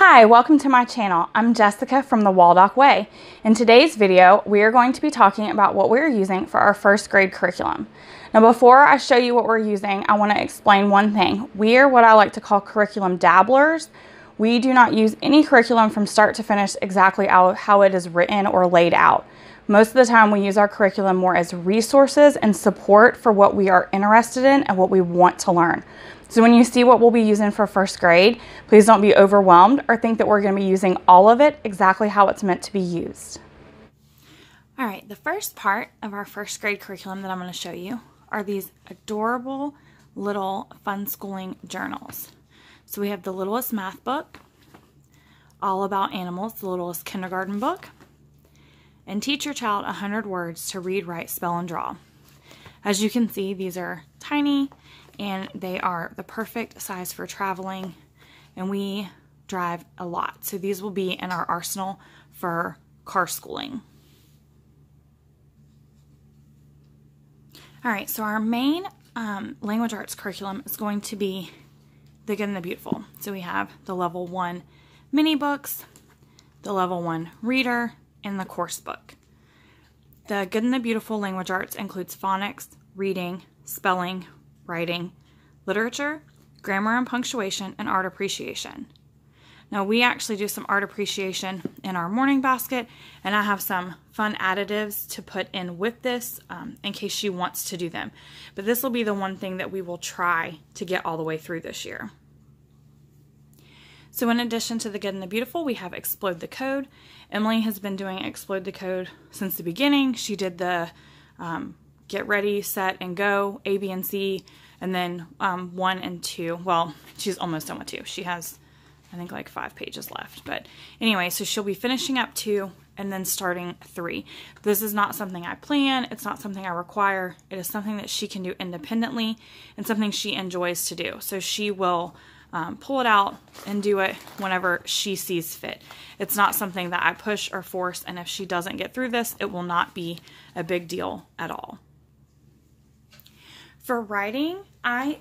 Hi, welcome to my channel. I'm Jessica from The Waldock Way. In today's video, we are going to be talking about what we're using for our first grade curriculum. Now, before I show you what we're using, I want to explain one thing. We are what I like to call curriculum dabblers. We do not use any curriculum from start to finish exactly how it is written or laid out. Most of the time, we use our curriculum more as resources and support for what we are interested in and what we want to learn. So when you see what we'll be using for first grade, please don't be overwhelmed or think that we're going to be using all of it exactly how it's meant to be used. All right, the first part of our first grade curriculum that I'm going to show you are these adorable little fun schooling journals. So we have the Littlest Math book, All About Animals, the Littlest Kindergarten book, and Teach Your Child 100 Words to Read, Write, Spell, and Draw. As you can see, these are tiny, and they are the perfect size for traveling, and we drive a lot. So these will be in our arsenal for car schooling. All right, so our main language arts curriculum is going to be The Good and the Beautiful. So we have the level 1 mini books, the level 1 reader, and the course book. The Good and the Beautiful language arts includes phonics, reading, spelling, writing, literature, grammar and punctuation, and art appreciation. Now, we actually do some art appreciation in our morning basket, and I have some fun additives to put in with this in case she wants to do them. But this will be the one thing that we will try to get all the way through this year. So in addition to The Good and the Beautiful, we have Explode the Code. Emily has been doing Explode the Code since the beginning. She did the Get Ready, Set, and Go, A, B, and C, and then 1 and 2. Well, she's almost done with 2. She has, I think, like 5 pages left. But anyway, so she'll be finishing up 2 and then starting 3. This is not something I plan. It's not something I require. It is something that she can do independently and something she enjoys to do. So she will pull it out and do it whenever she sees fit. It's not something that I push or force, and if she doesn't get through this, it will not be a big deal at all. For writing, I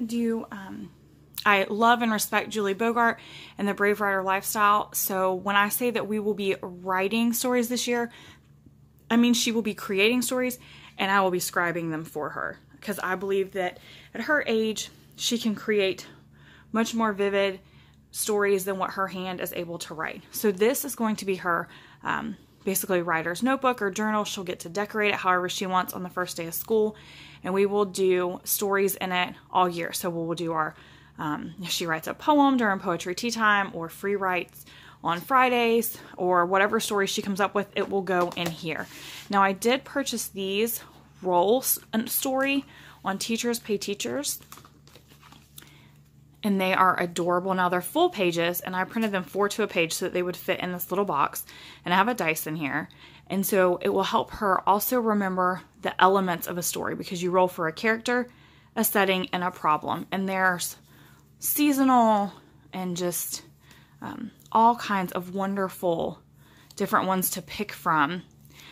love and respect Julie Bogart and the Brave Writer lifestyle. So when I say that we will be writing stories this year, I mean she will be creating stories and I will be scribing them for her, because I believe that at her age, she can create much more vivid stories than what her hand is able to write. So this is going to be her basically writer's notebook or journal. She'll get to decorate it however she wants on the first day of school, and we will do stories in it all year. So we'll do our, if she writes a poem during poetry tea time or free writes on Fridays or whatever story she comes up with, it will go in here. Now, I did purchase these rolls and story on Teachers Pay Teachers, and they are adorable. Now, they're full pages, and I printed them 4 to a page so that they would fit in this little box. And I have a dice in here. And so it will help her also remember the elements of a story, because you roll for a character, a setting, and a problem. And there's seasonal and just all kinds of wonderful different ones to pick from,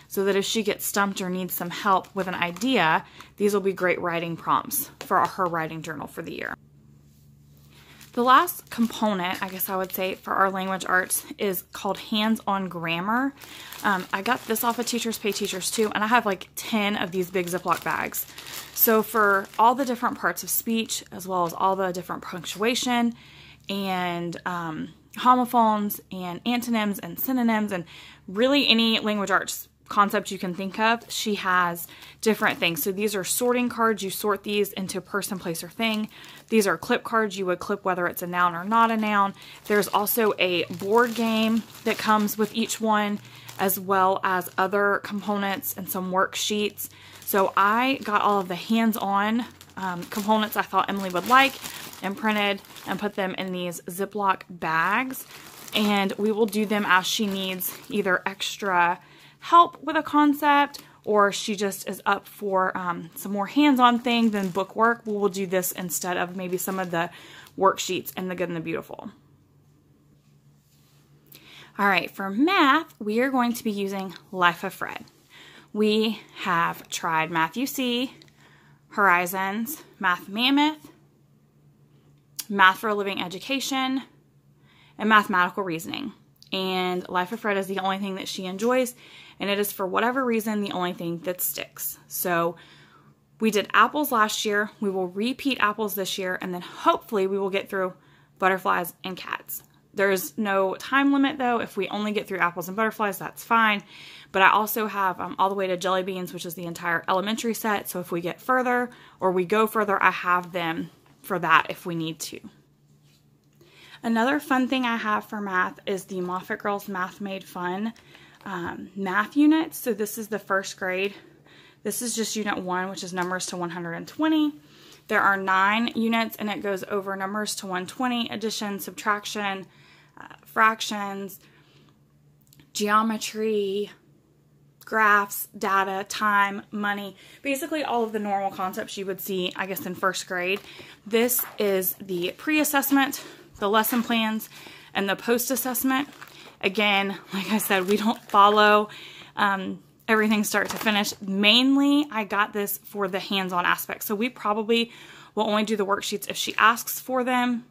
so that if she gets stumped or needs some help with an idea, these will be great writing prompts for her writing journal for the year. The last component, I guess I would say, for our language arts is called hands-on grammar. I got this off of Teachers Pay Teachers too, and I have like 10 of these big Ziploc bags. So for all the different parts of speech, as well as all the different punctuation and homophones and antonyms and synonyms and really any language arts concept you can think of, she has different things. So these are sorting cards. You sort these into person, place, or thing. These are clip cards. You would clip whether it's a noun or not a noun. There's also a board game that comes with each one, as well as other components and some worksheets. So I got all of the hands-on components I thought Emily would like and printed and put them in these Ziploc bags, and we will do them as she needs either extra help with a concept, or she just is up for some more hands-on thing than book work. We will do this instead of maybe some of the worksheets and The Good and the Beautiful. All right, for math, we are going to be using Life of Fred. We have tried Math U See, Horizons, Math Mammoth, Math for a Living Education, and Mathematical Reasoning. And Life of Fred is the only thing that she enjoys, and it is, for whatever reason, the only thing that sticks. So we did apples last year, we will repeat apples this year, and then hopefully we will get through butterflies and cats. There's no time limit though. If we only get through apples and butterflies, that's fine. But I also have all the way to jelly beans, which is the entire elementary set. So if we get further or we go further, I have them for that if we need to. Another fun thing I have for math is the Moffitt Girls Math Made Fun math units. So this is the first grade. This is just unit 1, which is numbers to 120. There are 9 units, and it goes over numbers to 120, addition, subtraction, fractions, geometry, graphs, data, time, money, basically all of the normal concepts you would see, I guess, in first grade. This is the pre-assessment, the lesson plans, and the post-assessment. Again, like I said, we don't follow everything start to finish. Mainly, I got this for the hands-on aspect. So we probably will only do the worksheets if she asks for them.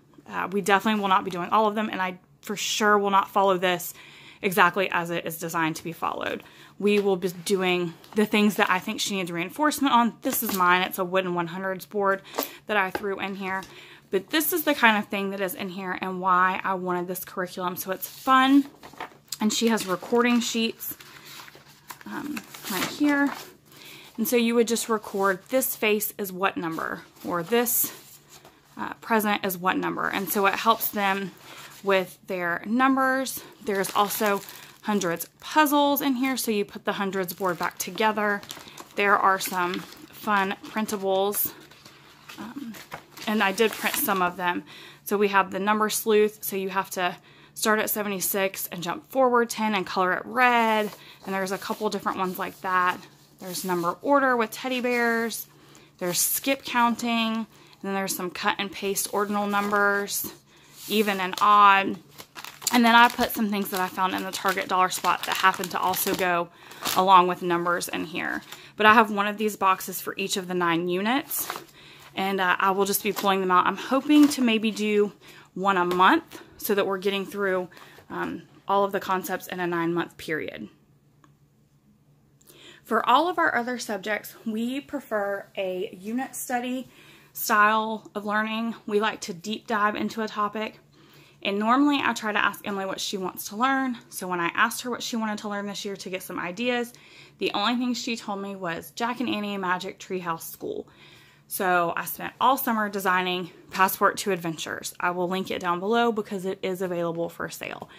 We definitely will not be doing all of them, and I for sure will not follow this exactly as it is designed to be followed. We will be doing the things that I think she needs reinforcement on. This is mine. It's a wooden 100s board that I threw in here. But this is the kind of thing that is in here and why I wanted this curriculum. So it's fun, and she has recording sheets right here. And so you would just record, this face is what number, or this present is what number. And so it helps them with their numbers. There's also hundreds puzzles in here. So you put the hundreds board back together. There are some fun printables. And I did print some of them. So we have the number sleuth. So you have to start at 76 and jump forward 10 and color it red. And there's a couple different ones like that. There's number order with teddy bears. There's skip counting. And then there's some cut and paste ordinal numbers, even and odd. And then I put some things that I found in the Target dollar spot that happened to also go along with numbers in here. But I have one of these boxes for each of the 9 units. And I will just be pulling them out. I'm hoping to maybe do one a month, so that we're getting through all of the concepts in a 9-month period. For all of our other subjects, we prefer a unit study style of learning. We like to deep dive into a topic. And normally I try to ask Emily what she wants to learn. So when I asked her what she wanted to learn this year to get some ideas, the only thing she told me was Jack and Annie, Magic Treehouse School. So I spent all summer designing Passport to Adventures. I will link it down below because it is available for sale.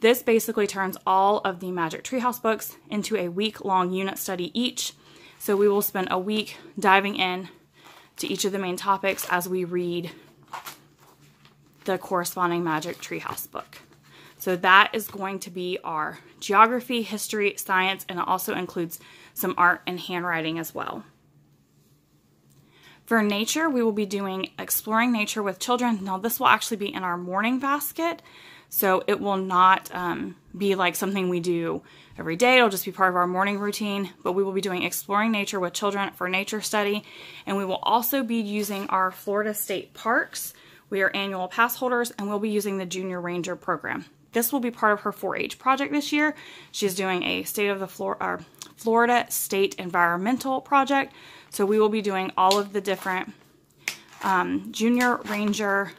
This basically turns all of the Magic Treehouse books into a week-long unit study each. So we will spend a week diving in to each of the main topics as we read the corresponding Magic Treehouse book. So that is going to be our geography, history, science, and it also includes some art and handwriting as well. For nature, we will be doing Exploring Nature with Children. Now, this will actually be in our morning basket, so it will not be like something we do every day. It'll just be part of our morning routine, but we will be doing Exploring Nature with Children for nature study, and we will also be using our Florida State Parks. We are annual pass holders, and we'll be using the Junior Ranger program. This will be part of her 4-H project this year. She's doing a Florida State Environmental Project. So we will be doing all of the different Junior Ranger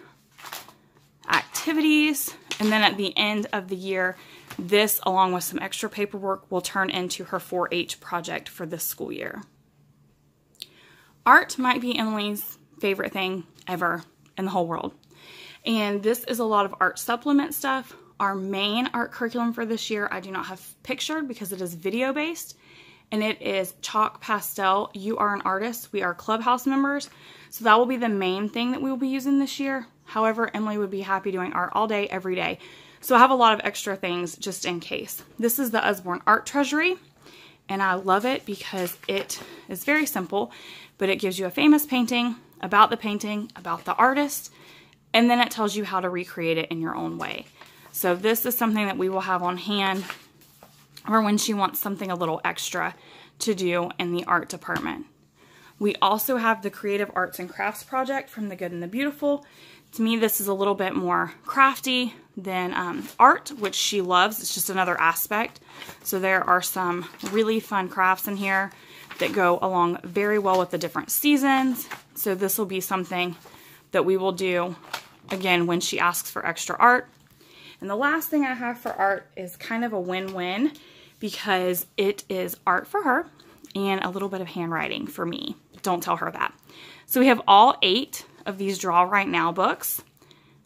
activities. And then at the end of the year, this, along with some extra paperwork, will turn into her 4-H project for this school year. Art might be Emily's favorite thing ever in the whole world. And this is a lot of art supplement stuff. Our main art curriculum for this year, I do not have pictured because it is video-based. And it is chalk pastel, You Are an Artist. We are Clubhouse members. So that will be the main thing that we will be using this year. However, Emily would be happy doing art all day, every day. So I have a lot of extra things just in case. This is the Usborne Art Treasury. And I love it because it is very simple, but it gives you a famous painting, about the artist, and then it tells you how to recreate it in your own way. So this is something that we will have on hand or when she wants something a little extra to do in the art department. We also have the Creative Arts and Crafts Project from The Good and the Beautiful. To me, this is a little bit more crafty than art, which she loves. It's just another aspect. So there are some really fun crafts in here that go along very well with the different seasons. So this will be something that we will do, again, when she asks for extra art. And the last thing I have for art is kind of a win-win because it is art for her and a little bit of handwriting for me. Don't tell her that. So we have all 8 of these Draw Right Now books.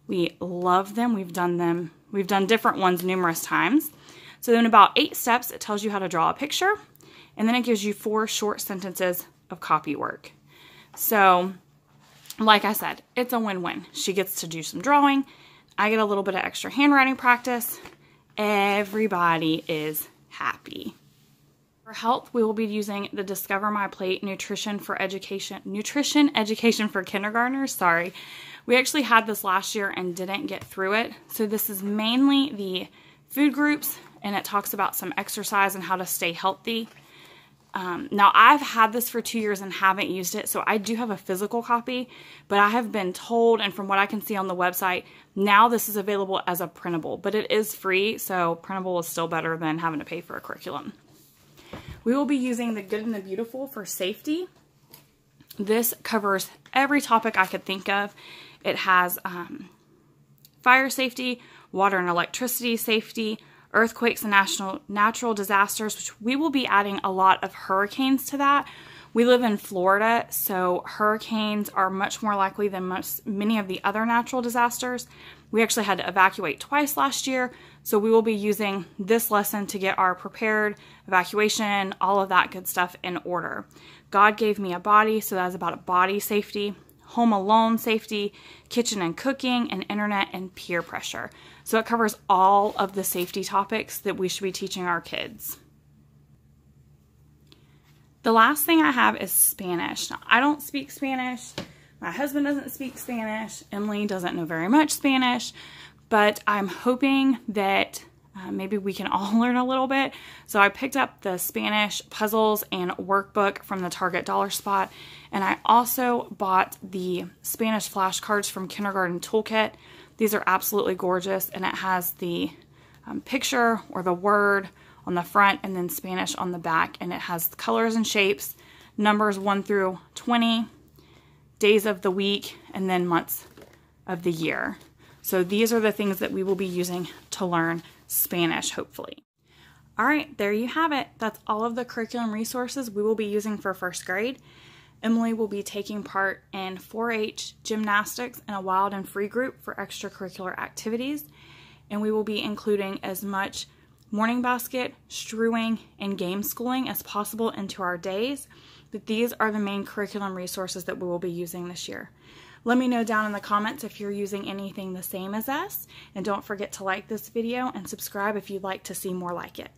We love them. We've done different ones numerous times. So in about 8 steps, it tells you how to draw a picture, and then it gives you 4 short sentences of copy work. So like I said, it's a win-win. She gets to do some drawing. I get a little bit of extra handwriting practice. Everybody is happy. For health, we will be using the Discover My Plate Nutrition for Education, for Kindergartners, sorry. We actually had this last year and didn't get through it. So this is mainly the food groups, and it talks about some exercise and how to stay healthy. Now, I've had this for 2 years and haven't used it, so I do have a physical copy, but I have been told, and from what I can see on the website, now this is available as a printable, but it is free, so printable is still better than having to pay for a curriculum. We will be using The Good and the Beautiful for safety. This covers every topic I could think of. It has fire safety, water and electricity safety, earthquakes and natural disasters, which we will be adding a lot of hurricanes to that. We live in Florida, so hurricanes are much more likely than many of the other natural disasters. We actually had to evacuate twice last year, so we will be using this lesson to get our prepared evacuation, all of that good stuff in order. God Gave Me a Body, so that's about body safety, home alone safety, kitchen and cooking, and internet and peer pressure. So it covers all of the safety topics that we should be teaching our kids. The last thing I have is Spanish. Now, I don't speak Spanish. My husband doesn't speak Spanish. Emily doesn't know very much Spanish, but I'm hoping that maybe we can all learn a little bit. So I picked up the Spanish puzzles and workbook from the Target Dollar Spot, and I also bought the Spanish flashcards from Kindergarten Toolkit. These are absolutely gorgeous, and it has the picture or the word on the front and then Spanish on the back, and it has colors and shapes, numbers 1 through 20, days of the week, and then months of the year. So these are the things that we will be using to learn Spanish, hopefully. All right, there you have it. That's all of the curriculum resources we will be using for first grade. Emily will be taking part in 4-H, gymnastics, and a wild and free group for extracurricular activities, and we will be including as much morning basket, strewing, and game schooling as possible into our days, but these are the main curriculum resources that we will be using this year. Let me know down in the comments if you're using anything the same as us, and don't forget to like this video and subscribe if you'd like to see more like it.